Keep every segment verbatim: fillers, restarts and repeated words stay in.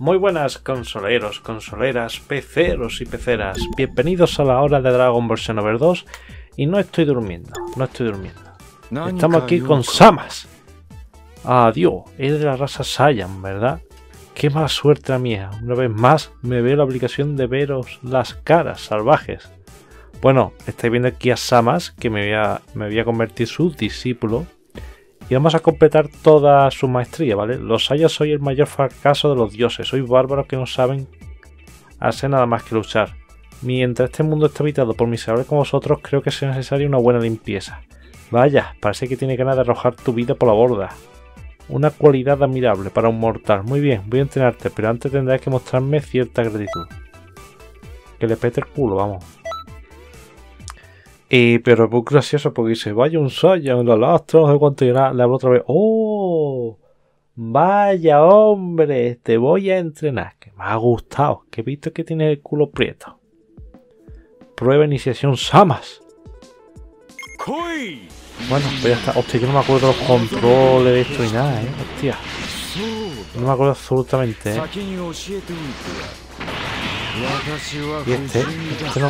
Muy buenas consoleros, consoleras, peceros y peceras, bienvenidos a la hora de Dragon Ball Xenoverse dos. Y no estoy durmiendo, no estoy durmiendo. Estamos aquí con Zamasu. Adiós, es de la raza Saiyan, ¿verdad? Qué mala suerte la mía, una vez más me veo la obligación de veros las caras salvajes. Bueno, estáis viendo aquí a Zamasu, que me voy a, me voy a convertir su discípulo. Y vamos a completar toda su maestría, ¿vale? Los Saiyans soy el mayor fracaso de los dioses. Soy bárbaros que no saben hacer nada más que luchar. Mientras este mundo está habitado por miserables como vosotros, creo que es necesaria una buena limpieza. Vaya, parece que tiene ganas de arrojar tu vida por la borda. Una cualidad admirable para un mortal. Muy bien, voy a entrenarte, pero antes tendrás que mostrarme cierta gratitud. Que le pete el culo, vamos. Y, pero es muy gracioso porque dice, vaya un Saiyan, lo lastro, no sé cuánto llegará. Le hablo otra vez, ¡oh! Vaya hombre, te voy a entrenar, que me ha gustado, que he visto que tienes el culo prieto. Prueba iniciación Zamasu. Bueno, pues ya está. Hostia, yo no me acuerdo de los controles de esto ni nada, eh, hostia. No me acuerdo absolutamente, eh. Y este, este no,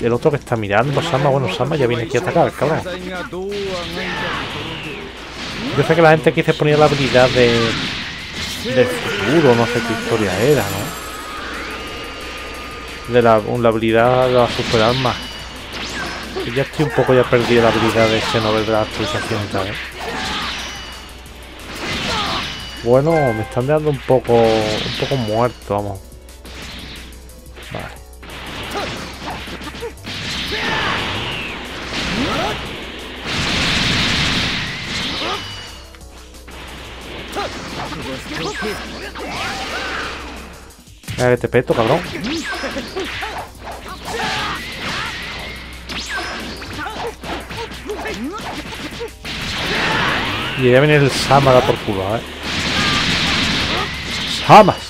el otro que está mirando, Zamasu, bueno, Zamasu ya viene aquí a atacar, cabrón. Yo sé que la gente aquí se ponía la habilidad de, del futuro, no sé qué historia era, ¿no? De la, la habilidad de la super alma. Y ya estoy un poco ya perdido la habilidad de Xenoverse de la actualización, ¿sabes? Bueno, me están dejando un poco, un poco muerto, vamos. Vale. Mira que te peto, cabrón. Y ya viene el Zamasu por culo, eh. ¡Zamasu!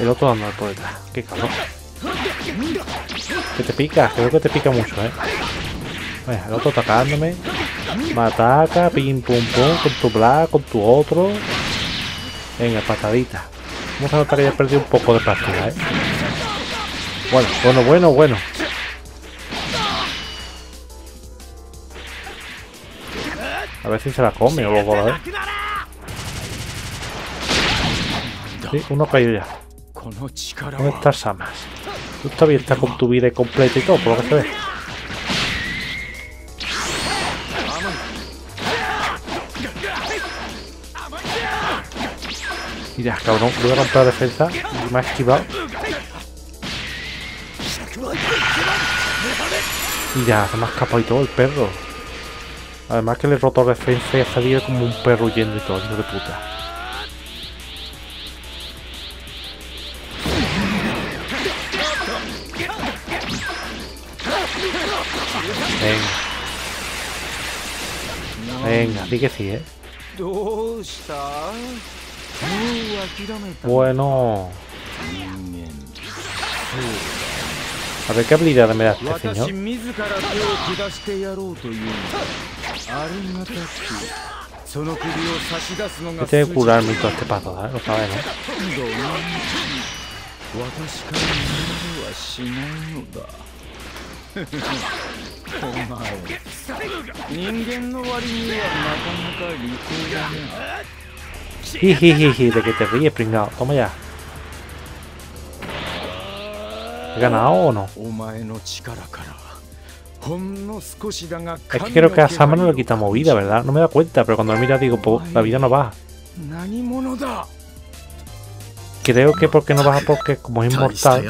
El otro anda por detrás. Qué cabrón. Que te pica. Creo que te pica mucho, eh. Bueno, el otro atacándome. Me ataca. Pim, pum, pum. Con tu black, con tu otro. Venga, patadita. Vamos a notar que ya he perdido un poco de práctica, eh. Bueno, bueno, bueno, bueno. A ver si se la come o algo, ¿eh? Sí, uno cayó ya. ¿Dónde está Zamasu? Tú todavía estás con tu vida completa y todo, por lo que se ve. Mira, cabrón, voy a romper la defensa y me ha esquivado. Mira, se me ha escapado y todo el perro. Además que le he roto la defensa y ha salido como un perro huyendo y todo, hijo de puta. Venga. Venga, di que sí, eh. Bueno. A ver qué habilidad me da este señor. Yo tengo que curarme y todo este pato, ¿sabes? Lo sabes, ¿eh? Jijijiji, de que te ríes, pringao. Toma ya. ¿He ganado o no? Es que creo que a Zamasu no le quitamos vida, ¿verdad? No me da cuenta, pero cuando lo mira digo, pues la vida no baja. Creo que porque no baja porque como es inmortal.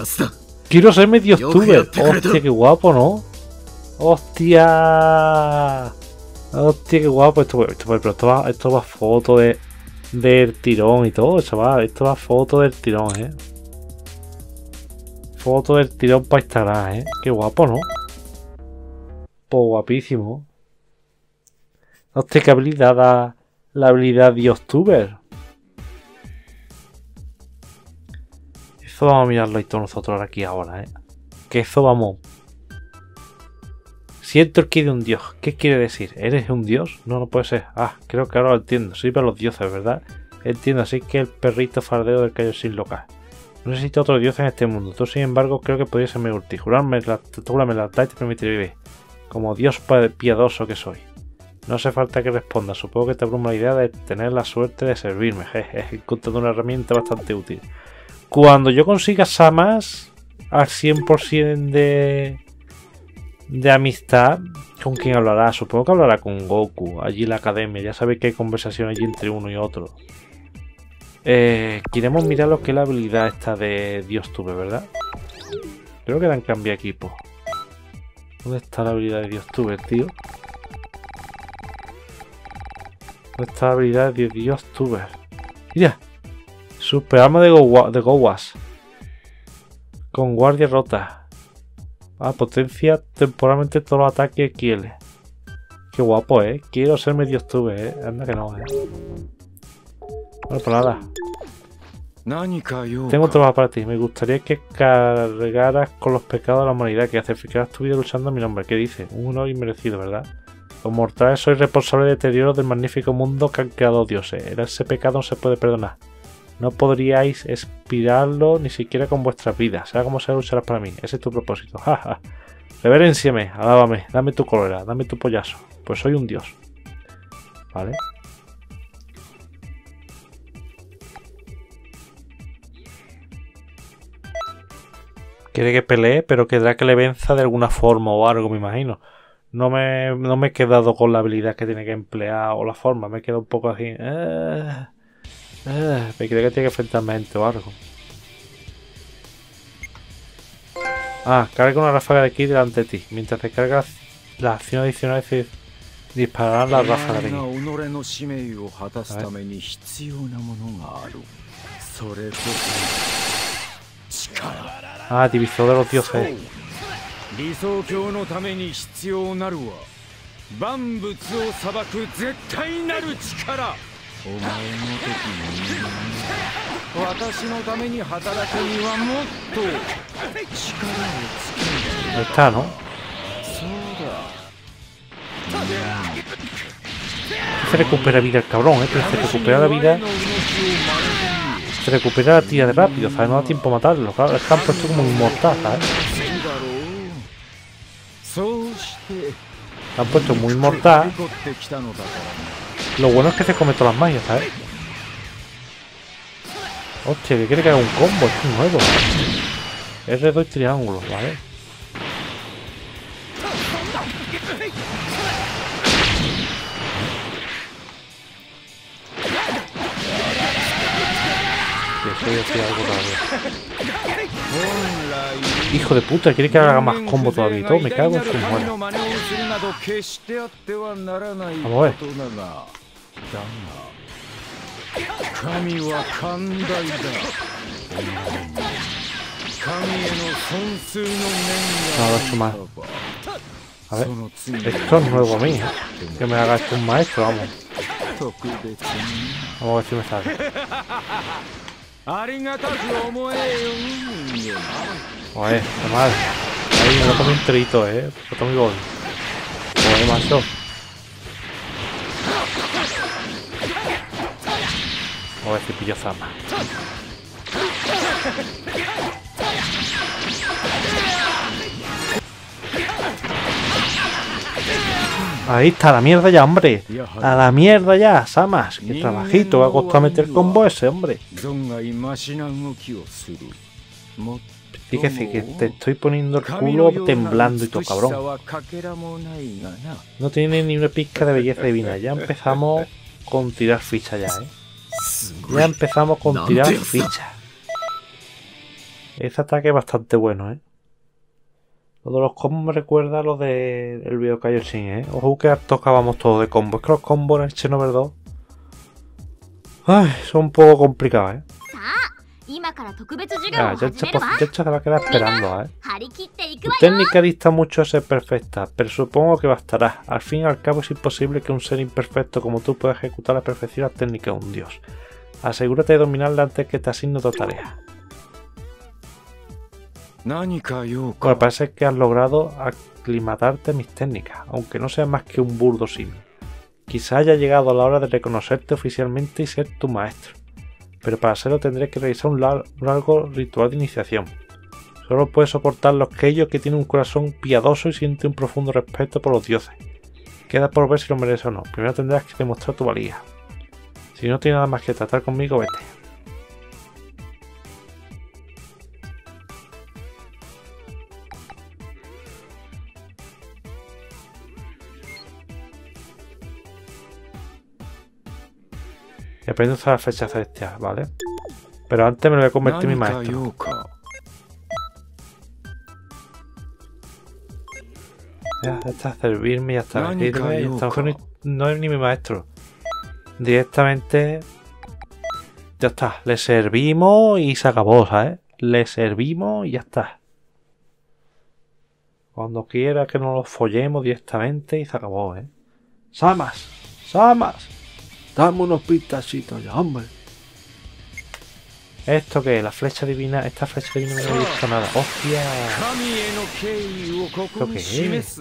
Quiero ser medio youtuber. Hostia, qué guapo, ¿no? Hostia. Hostia, qué guapo. Esto, esto, pero esto va, esto va foto de, del tirón y todo, chaval. Esto va foto del tirón, ¿eh? Foto del tirón para Instagram, ¿eh? Qué guapo, ¿no? Pues guapísimo. Hostia, qué habilidad da la habilidad de youtuber. Eso vamos a mirarlo y todos nosotros aquí ahora, ¿eh? Que eso vamos. Siento que de un dios. ¿Qué quiere decir? ¿Eres un dios? No, no puede ser. Ah, creo que ahora lo entiendo. Soy para los dioses, ¿verdad? Entiendo, así que el perrito fardeo del Kaioshin local. No necesito otro dios en este mundo. Tú, sin embargo, creo que podrías serme útil. Jurarme la verdad y te permitiré vivir. Como dios piadoso que soy. No hace falta que responda. Supongo que te abruma la idea de tener la suerte de servirme. Jeje, encontrando una herramienta bastante útil. Cuando yo consiga Zamasu al cien por ciento de... de amistad, ¿con quién hablará? Supongo que hablará con Goku, allí en la academia. Ya sabéis que hay conversación allí entre uno y otro. Eh, queremos mirar lo que es la habilidad esta de Dios Tube, ¿verdad? Creo que dan cambio de equipo. ¿Dónde está la habilidad de Dios Tube, tío? ¿Dónde está la habilidad de Dios Tube? ¡Mira! Super arma de Gowas. Con guardia rota. Ah, potencia temporalmente todos los ataques que quiere. Qué guapo, ¿eh? Quiero ser medio tube, ¿eh? Anda que no, ¿eh? Bueno, pues nada. Tengo un trabajo para ti. Me gustaría que cargaras con los pecados de la humanidad, que sacrificarás tu vida luchando en mi nombre. ¿Qué dices? Un honor inmerecido, ¿verdad? Los mortales sois responsables del deterioro del magnífico mundo que han creado dioses. Ese pecado no se puede perdonar. No podríais expirarlo ni siquiera con vuestras vidas. Sea como sea, lucharás para mí. Ese es tu propósito. Jaja. Reverenciame, alábame, dame tu cólera, dame tu pollazo. Pues soy un dios. Vale. Quiere que pelee, pero querrá que le venza de alguna forma o algo, me imagino. No me, no me he quedado con la habilidad que tiene que emplear o la forma. Me he quedado un poco así. Eh... Ah, me creo que tiene que enfrentarme a gente o algo. Ah, carga una ráfaga de aquí delante de ti. Mientras te cargas, las acciones adicionales dispararán las ráfagas de aquí. Ah, divisor de los dioses. Ahí está, ¿no? Se recupera vida el cabrón, ¿eh? Pero se recupera la vida. Se recupera la tira de rápido, ¿sabes? No da tiempo a matarlo. Claro, están puestos como inmortal, ¿sabes? Están puestos muy inmortal. Lo bueno es que se come todas las magias, ¿sabes? Hostia, que quiere que haga un combo, es un nuevo. R dos y triángulo, ¿vale? Hijo de puta, quiere que haga más combo todavía y todo, me cago en su muerte. Vamos a ver. No, lo he hecho mal. A ver, esto es nuevo a mí, ¿eh? Que me haga esto un maestro, vamos. Vamos a ver si me sale. Joder, qué mal. Ahí me lo comí enterito, eh. Me lo comí gol. Joder, macho. Joder, que pillo Zama. Ahí está, a la mierda ya, hombre. A la mierda ya, Zamasu. Que trabajito, ha costado meter combo ese, hombre. Fíjese que te estoy poniendo el culo temblando y todo, cabrón. No tiene ni una pizca de belleza divina. Ya empezamos con tirar ficha ya, ¿eh? Ya empezamos con tirar ficha. Ese ataque es bastante bueno, ¿eh? Todos los combos me recuerda a los del de video Kaioshin, ¿eh? Ojo que tocábamos todo de combos. Es que los combos en el Xenoverse dos... Ay, son un poco complicados, ¿eh? Ah, ya se va a quedar esperando, ¿eh? Tu técnica dista mucho de ser perfecta, pero supongo que bastará. Al fin y al cabo es imposible que un ser imperfecto como tú pueda ejecutar a la perfección la técnica de un dios. Asegúrate de dominarla antes que te asigno otra tarea. Bueno, parece que has logrado aclimatarte a mis técnicas, aunque no sea más que un burdo simio. Quizá haya llegado la hora de reconocerte oficialmente y ser tu maestro, pero para serlo tendré que realizar un largo ritual de iniciación. Solo puede soportar los aquellos que tienen un corazón piadoso y siente un profundo respeto por los dioses. Queda por ver si lo merece o no, primero tendrás que demostrar tu valía. Si no tienes nada más que tratar conmigo, vete. Y aprendo hasta las fechas celestiales, ¿vale? Pero antes me lo voy a convertir en mi maestro. Ya está, servirme, ya está, vestirme, ya está. No es ni mi maestro. Directamente... Ya está, le servimos y se acabó, ¿sabes? Le servimos y ya está. Cuando quiera que nos los follemos directamente y se acabó, ¿eh? ¡Samas! ¡Samas! Dame unos pistacitos ya, hombre. ¿Esto qué? La flecha divina. Esta flecha divina no me gusta nada. ¡Hostia! ¿Esto qué es?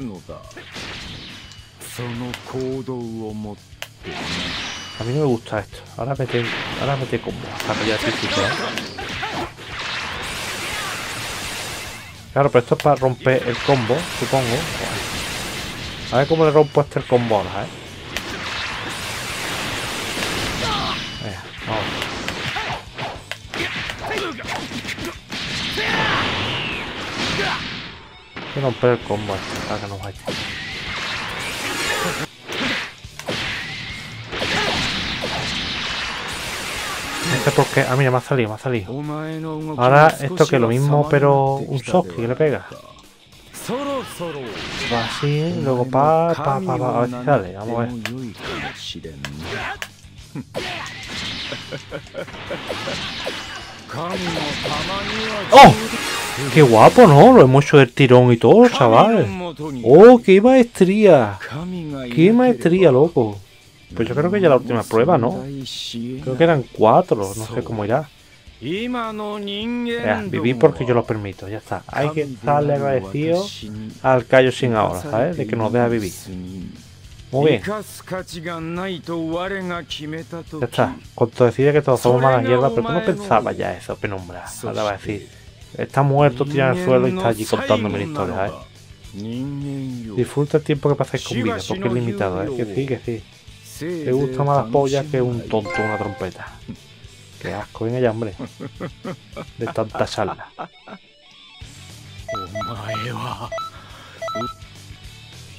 A mí no me gusta esto. Ahora mete. Ahora mete combo. Claro, pero esto es para romper el combo, supongo. A ver cómo le rompo a este el combo ahora, ¿eh? Voy a romper el combo este, para que no vaya. Este porque... Ah, mira, me ha salido, me ha salido. Ahora esto que es lo mismo, pero un shock que le pega. Va así, luego pa, pa, pa, pa. A ver si sale, vamos a ver. ¡Oh! ¡Qué guapo, no! Lo hemos hecho del tirón y todo, chaval. ¡Oh, qué maestría! ¡Qué maestría, loco! Pues yo creo que ya la última prueba, ¿no? Creo que eran cuatro, no sé cómo irá. Ya, viví porque yo lo permito, ya está. Hay que estarle agradecido al Kaioshin ahora, ¿sabes? De que nos deja vivir. Muy bien. Ya está. Cuando decía que todos somos malas hierbas, pero tú no pensabas ya eso, penumbra. Ahora va a decir, está muerto, tira en el suelo y está allí contándome la historia, ¿eh? Disfruta el tiempo que pasáis con vida, porque es limitado, ¿eh? Que sí, que sí. Te gusta más las pollas que un tonto una trompeta. Qué asco, venga ya, hombre. De tanta charla.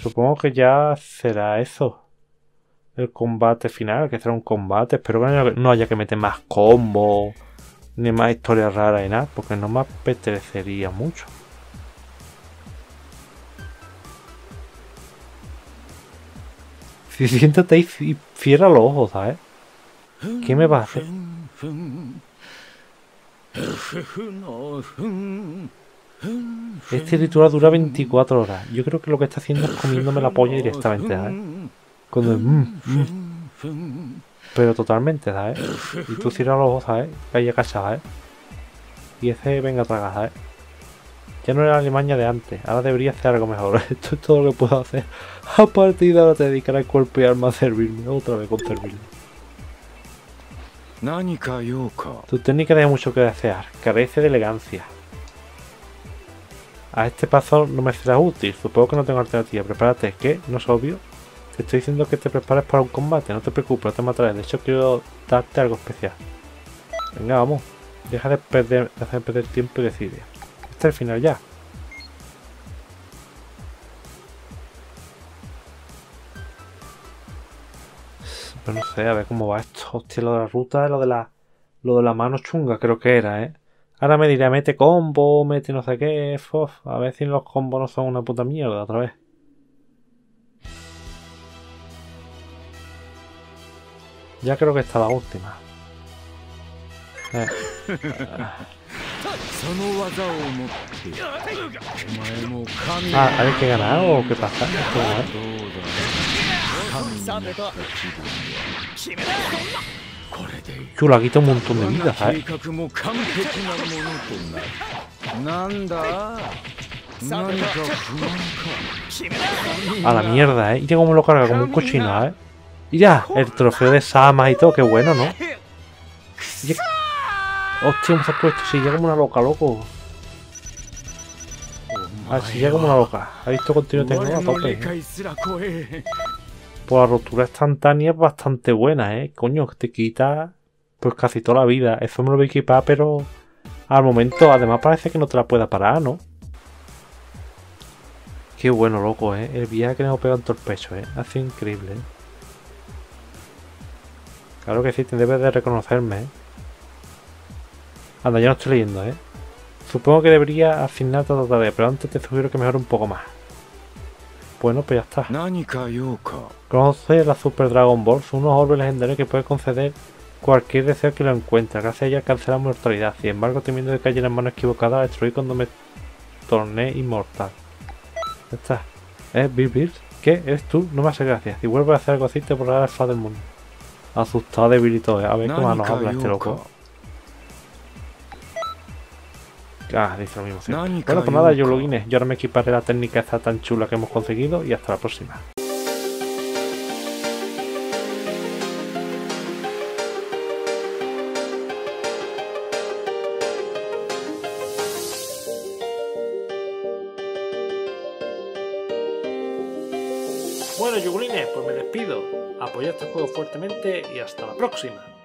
Supongo que ya será eso. El combate final, que será un combate. Espero que no haya que meter más combos, ni más historias raras y nada, porque no me apetecería mucho. Si siéntate y cierra los ojos, ¿sabes? ¿Qué me va a hacer? Este ritual dura veinticuatro horas. Yo creo que lo que está haciendo es comiéndome la polla directamente, ¿sabes? Cuando es mmm, mmm. Pero totalmente, ¿sabes? Y tú cierras los ojos, ¿sabes? Que haya cachado, ¿sabes? Y ese venga a tragar, ¿sabes? Ya no era la Alemania de antes. Ahora debería hacer algo mejor. Esto es todo lo que puedo hacer. A partir de ahora te dedicaré cuerpo y alma a servirme. Otra vez con servirme. Tu técnica deja mucho que desear. Carece de elegancia. A este paso no me será útil, supongo que no tengo alternativa. Prepárate, ¿qué? ¿No es obvio? Te estoy diciendo que te prepares para un combate, no te preocupes, no te mataré. De hecho, quiero darte algo especial. Venga, vamos. Deja de perder, de hacer perder tiempo y decide. Este es el final ya. Pero no sé, a ver cómo va esto. Hostia, lo de la ruta, lo de la, lo de la mano chunga creo que era, ¿eh? Ahora me dirá, mete combo, mete no sé qué, fof. A ver si los combos no son una puta mierda otra vez. Ya creo que está la última. Eh. Ah, ¿hay que ganar o qué pasa? Chula, quita un montón de vida, ¿sabes? A la mierda, eh. Y ya como lo carga, como un cochino, eh. Y ya, el trofeo de Sama y todo, qué bueno, ¿no? Ya... Hostia, me has puesto, si ya como una loca, loco. Ah, si ya como una loca. Ha visto contenido tecnológico a tope, ¿eh? Pues la rotura instantánea es bastante buena, eh. Coño, que te quita pues casi toda la vida. Eso me lo voy a equipar, pero al momento, además parece que no te la pueda parar, ¿no? Qué bueno, loco, eh. El viaje que nos pega en todo el pecho, eh. Ha sido increíble, eh. Claro que sí, te debes de reconocerme, eh. Anda, yo no estoy leyendo, eh. Supongo que debería asignar toda la tarea, pero antes te sugiero que mejore un poco más. Bueno, pues ya está. Conoce la Super Dragon Balls, unos orbes legendarios que puede conceder cualquier deseo que lo encuentre. Gracias a ella alcanza la mortalidad. Sin embargo, temiendo que cayera en manos equivocadas, la destruí cuando me torné inmortal. Ya está. ¿Eh, Bill Bill? ¿Qué? ¿Eres tú? No me hace gracia. Si vuelves a hacer algo así, te borrará el faz del mundo. Asustado, debilitado. A ver qué más nos habla este loco. Ah, dice lo mismo. Sí. Bueno, pues nada, yo loguines. Yo ahora me equiparé la técnica esta tan chula que hemos conseguido y hasta la próxima. Bueno, yugulines, pues me despido. Apoyad este juego fuertemente y hasta la próxima.